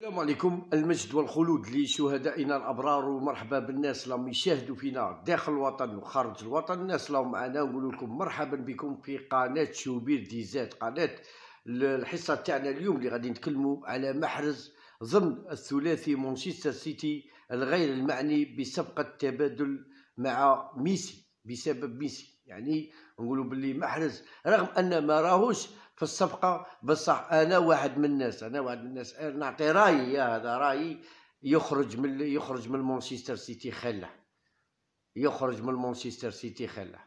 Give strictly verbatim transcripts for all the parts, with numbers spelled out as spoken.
السلام عليكم. المجد والخلود لشهدائنا الابرار، ومرحبا بالناس اللي راهم يشاهدوا فينا داخل الوطن وخارج الوطن. الناس اللي راهم معنا نقول لكم مرحبا بكم في قناه شوبير ديزات، قناه الحصه تاعنا اليوم اللي غادي نتكلموا على محرز ضمن الثلاثي مانشستر سيتي الغير المعني بصفقه تبادل مع ميسي بسبب ميسي. يعني نقولوا باللي محرز رغم ان ما راهوش في الصفقه، بصح انا واحد من الناس انا واحد من الناس نعطي رايي، يا هذا رايي، يخرج من يخرج من مانشستر سيتي خله، يخرج من مانشستر سيتي خله.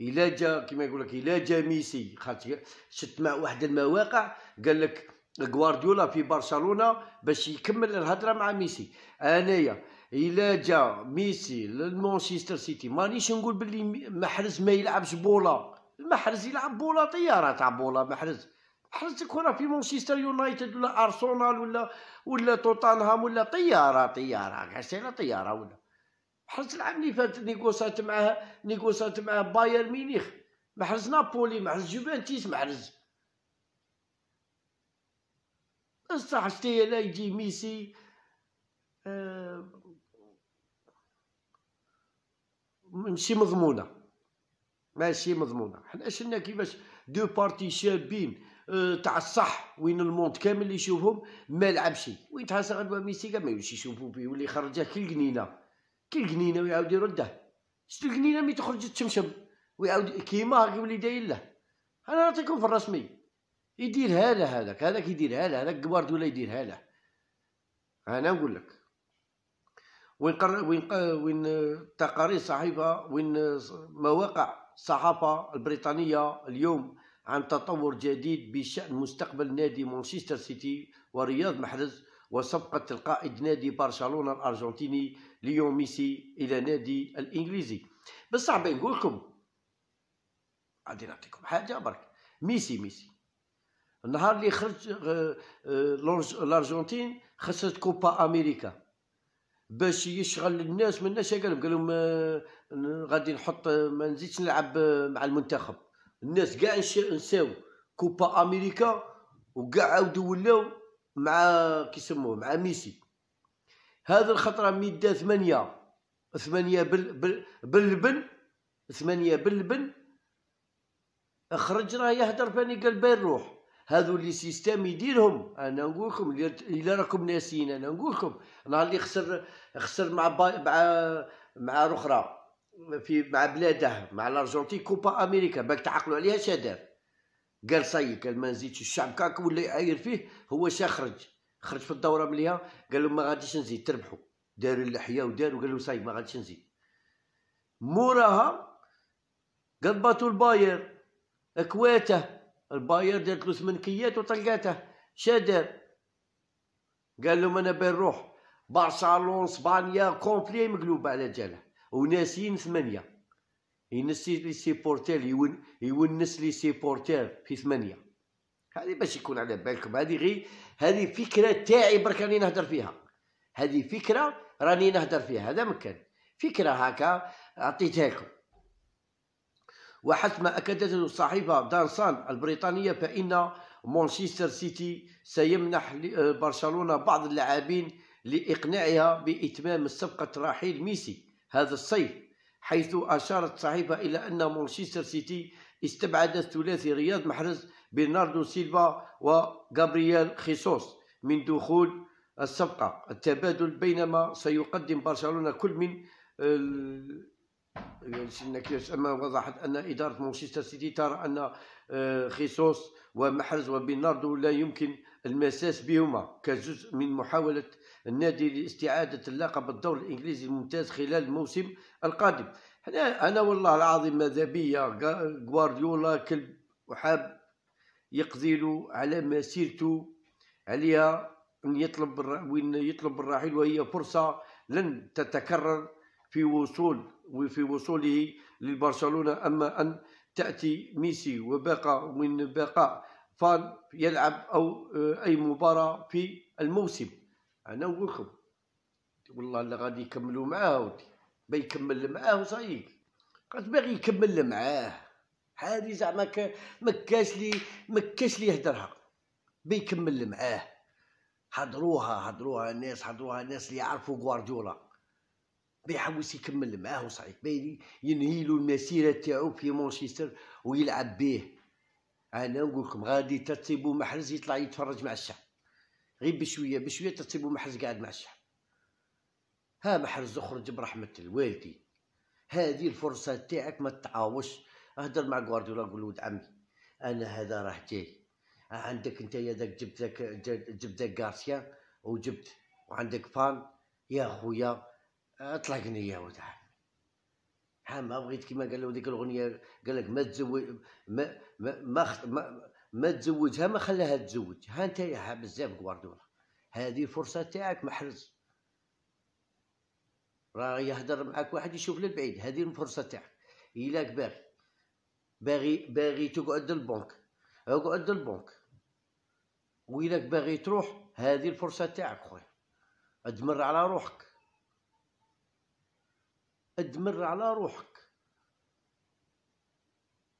الا جا كما يقول لك، الا جا ميسي، خاطر شفت مع واحد المواقع قال لك غوارديولا في برشلونه باش يكمل الهضره مع ميسي. انايا الا جا ميسي لمانشستر سيتي مانيش نقول باللي محرز ما يلعبش بولا، محرز يلعب بولا، طياره تاع بولا. محرز محرزك راه في مانشستر يونايتد ولا ارسنال ولا ولا توتنهام ولا طياره طياره عشان طياره. ولا محرز العام اللي فات نيغوسات معاه نيغوسات معاه بايرن ميونخ، محرز نابولي، محرز جوفنتيس، محرز بصح شتي. لا يجي ميسي أه... ماشي مضمونه، ماشي مضمونه. حنا شلنا كيفاش دو بارتي شابين أه تاع الصح، وين الموند كامل اللي يشوفهم ما لعبش، وين تحسن غدوه ميسي كاع ما يمشيش يشوفو فيه، واللي خرجه كي القنينه كي القنينه ويعاود يرده. شتو القنينه ملي تخرج تشمشم ويعاود كيما هاك يولي داير له. انا نعطيكم في الرسمي يديرها له هذاك، هذاك يديرها له، هذاك غوارديولا يديرها له. انا نقول لك وين قر... وين وين تقارير صحيفه، وين مواقع الصحافه البريطانيه اليوم عن تطور جديد بشان مستقبل نادي مانشستر سيتي ورياض محرز وصفقه القائد نادي برشلونه الارجنتيني ليو ميسي الى نادي الانجليزي. بصح باه نقول لكم غادي نعطيكم حاجه برك. ميسي ميسي النهار اللي خرج الارجنتين خسرت كوبا امريكا باش يشغل الناس، من الناس قالهم قالهم غادي نحط ما نزيدش نلعب مع المنتخب. الناس كاع نساو كوبا امريكا وكاع عاودوا ولاو مع كيسموه مع ميسي. هذا الخطره ميدا ثمانيه ثمانيه باللبن ثمانيه باللبن خرج راه يهدر فاني قال باين روح. هذو لي سيستام يديرهم. انا نقول لكم الا راكم ناسيين، انا نقول لكم نهار اللي خسر خسر مع با... مع مع الاخرى في مع بلاده مع الارجنتين كوبا امريكا، باك تعقلوا عليها شادار قال صاي، قال ما نزيدش. الشعب كاك ولا يعاير فيه، هو شا خرج خرج في الدوره مليها قال لهم ما غاديش نزيد، تربحوا. داروا اللحيه وداروا قالوا صاي ما غاديش نزيد. موراها قلباتو الباير اكواته، الباير دارت له ثمن كيات وطلقاته. شادار قال لهم انا باين نروح. برشلونه اسبانيا كومبلي مقلوبه على جاله وناسين ثمانيه. ينس لي سيبورتير، يون يونس لي سيبورتير في ثمانيه. هذه باش يكون على بالكم، هذه غير هذه فكره تاعي برك راني نهدر فيها، هذه فكره راني نهدر فيها، هذا مكان فكره هكا عطيتها لكم. وحسب ما أكدته الصحيفة دانسان البريطانية فإن مانشستر سيتي سيمنح برشلونة بعض اللاعبين لإقناعها بإتمام صفقة رحيل ميسي هذا الصيف، حيث أشارت الصحيفة إلى أن مانشستر سيتي استبعد الثلاثي رياض محرز برناردو سيلفا وغابرييل خيسوس من دخول الصفقة التبادل، بينما سيقدم برشلونة كل من أما وضحت أن إدارة مانشستر سيتي ترى أن خيسوس ومحرز وبرناردو لا يمكن المساس بهما كجزء من محاولة النادي لاستعادة اللقب بالدوري الإنجليزي الممتاز خلال الموسم القادم. أنا والله العظيم ماذا بيا غوارديولا كلب وحاب يقضي له على مسيرته عليها، أن يطلب وين يطلب الرحيل، وهي فرصة لن تتكرر في وصول وفي وصوله لبرشلونة. أما أن تأتي ميسي وباقى من بقاء فان يلعب أو أي مباراة في الموسم، أنا نقول لكم والله اللي غادي يكملوا معاه ودي بيكمل معاه وصايق قد باغي يكمل معاه. هذه زعما ما كاش لي ما كاش لي يهدرها، بيكمل معاه حضروها حضروها الناس حضروها الناس اللي يعرفوا غوارديولا، ما يحاولش يكمل معاه وصعيب بالي ينهيلو المسيره تاعو في مانشستر ويلعب به. انا نقول لكم غادي تتصيبو محرز يطلع يتفرج مع الشعب، غير بشويه بشويه تتصيبو محرز قاعد مع الشعب. ها محرز اخرج برحمه الوالدين، هذه الفرصه تاعك ما تتعاوش. اهدر مع غوارديولا قول له ولد عمي انا هذا راه جاي، عندك نتايا داك جبت داك جبت داك غارسيا وجبت وعندك فان يا خويا اطلقني اياه ولد عمي. ها ما بغيت كيما قال له ديك الاغنيه قال لك ما تزوج ما ما ما, ما, ما تزوجها ما خلاها تزوج. ها نتايا بزاف غوارديولا، هذه فرصه تاعك محرز، راه يهدر معاك واحد يشوف للبعيد، هذه الفرصه تاعك. إلاك باغي باغي باغي تقعد للبنك اقعد للبنك، وإلاك باغي تروح هذه الفرصه تاعك خويا، ادمر على روحك ادمر على روحك.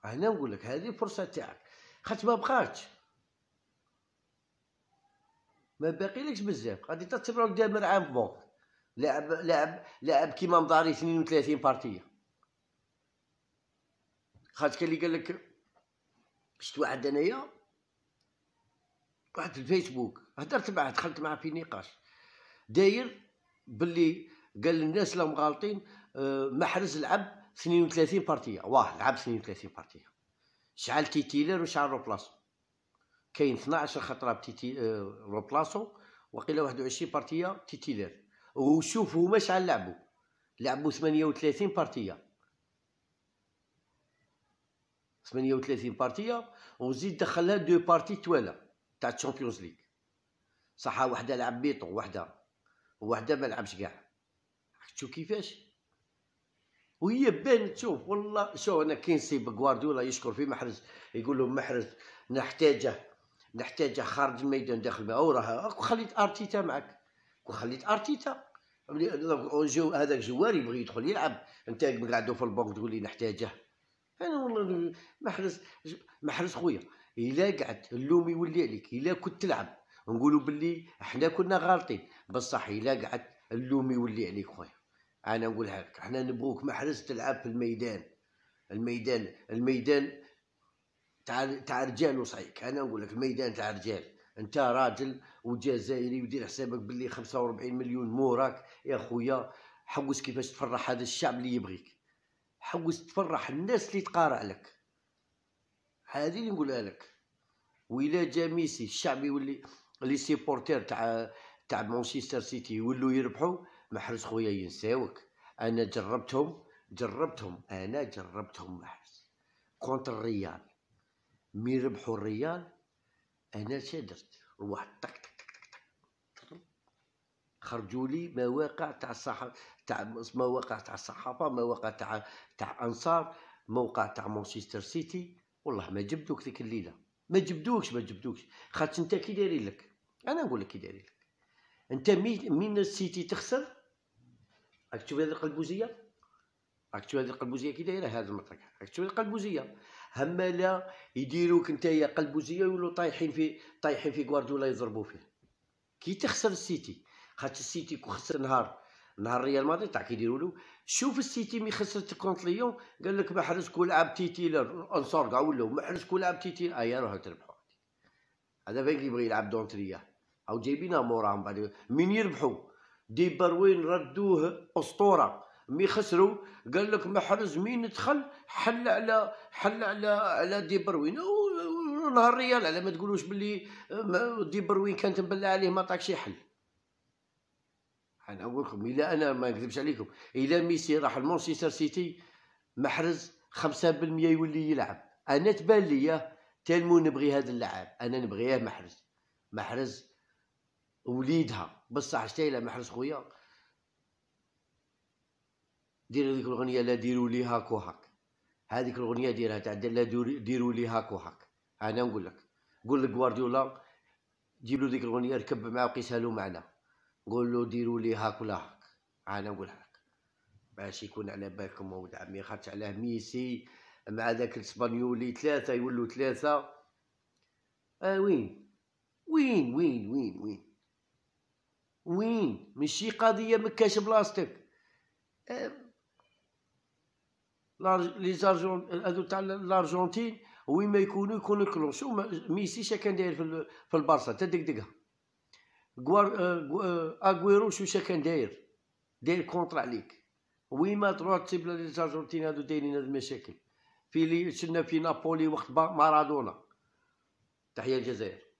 انا نقول لك هذه الفرصه تاعك، خاطر ما بقاتش ما باقيلكش بزاف، غادي تتصبر دامر عام بونك. لاعب لاعب لاعب كيما مضاري اثنين وثلاثين بارتيه، خاطر كاين اللي قال لك شفت واحد انايا واحد في الفيسبوك هدرت معاه دخلت معاه في نقاش داير باللي قال الناس راهم غالطين. محرز لعب اثنين وثلاثين بارتيه، واه لعب اثنين وثلاثين بارتيه، شعل تيتيلر وشعل روبلاسو، كاين اثناعش خطره بتيتي روبلاسو وقيله واحد وعشرين بارتيه تيتيلر. وشوف هما شعل لعبوا لعبوا ثمانية وثلاثين بارتيه ثمانية وثلاثين بارتيه، وزيد دخلها دو بارتي توالا تاع الشامبيونز ليغ، صح وحده لعب بيطو وحده وحده ما لعبش كاع. شوف كيفاش وهي بانت. شوف والله شوف انا كي نصيب غوارديولا يشكر في محرز يقول له محرز نحتاجه نحتاجه خارج الميدان داخل، وراه خليت ارتيتا معك وخليت ارتيتا هذاك جوار يبغي يدخل يلعب، انت قاعدو في البنك تقول لي نحتاجه. انا والله محرز محرز خويا الا قعدت اللوم يولي عليك، الا كنت تلعب نقولوا باللي احنا كنا غالطين، بصح الا قعدت اللوم يولي عليك خويا. انا نقولها لك احنا نبغوك محرز تلعب في الميدان، الميدان الميدان تاع تاع رجال وصعيك. انا نقول لك الميدان تاع رجال، انت راجل وجزائري ودير حسابك باللي خمسة وأربعين مليون موراك يا خويا. حوس كيفاش تفرح هذا الشعب اللي يبغيك، حوس تفرح الناس اللي تقارع لك، هذه اللي نقولها لك. وإلا جا ميسي الشعب يولي لي سيبورتير تاع تاع مانشستر سيتي يولوا يربحوا، محرز خويا ينساوك. انا جربتهم جربتهم انا جربتهم محرز كونتر الريال، مي ربحوا الريال انا شدرت واحد طق طق طق، خرجوا لي مواقع تاع الصحافه تاع مواقع تاع الصحافه مواقع تاع تاع انصار موقع تاع مانشستر سيتي. والله ما جبدوك ذيك الليله، ما جبدوكش ما جبدوكش خاطر انت كي دايرين لك. انا نقول لك كي دايرين لك انت من السيتي تخسر، راك تشوف هذه القلبوزيه، راك تشوف هذه القلبوزيه كي دايره هذا المطرق، راك تشوف القلبوزيه هماله يديروك نتايا قلبوزيه ويولوا طايحين في طايحين في غوارديولا يضربوا فيه كي تخسر السيتي. خاطر السيتي كي خسر نهار نهار ريال مدريد تاع كي يديروا له، شوف السيتي مي خسرت كونت ليون قال لك محرز كون لعب تيتيلر، انصار كاع ولاو محرز كون لعب تيتيلر ايا راه تربحوا. هذا باين يبغي يلعب دونتريا او جايبينها موراهم بعد من يربحوا. دي بروين ردوه اسطوره، مي خسروا قال لك محرز مين دخل حل على حل على على دي بروين ونهار ريال، على ما تقولوش بلي دي بروين كانت مبلى عليه ما عطاكش حل. انا نقول لكم الا انا ما نكذبش عليكم الا ميسي راح لمانشستر سيتي محرز خمسة بالمية يولي يلعب. انا تبان لي تالمو نبغي هذا اللاعب، انا نبغيه محرز محرز وليدها، بصح شتايله محرز خويا دير ديك الاغنيه لا ديروا لي هاك وهاك، هذيك الاغنيه ديرها تاع لا ديروا لي هاك وهاك. انا نقول لك قول لك غوارديولا جيب له ديك الاغنيه ركب معاه وقيسها له معنا، قول له ديروا لي هاك ولا هاك. انا نقولها لك باش يكون على بالكم ولد عمي، خاطش علاه ميسي مع ذاك الاسبانيولي ثلاثه يولوا ثلاثه. آه وين وين وين وين وين وين ماشي قضيه مكاش بلاستيك. لي زارجون هادو تاع الارجنتين وين ما يكونوا يكونوا كلوش. ميسي شا كان داير في في البارسا تا دقدقها. اغويرو شو شا كان داير داير كونطرا عليك. وين ما تروح تسيب لي زارجنتين هادو دايرين هاد المشاكل. في اللي شفنا في نابولي وقت مارادونا، تحية الجزائر.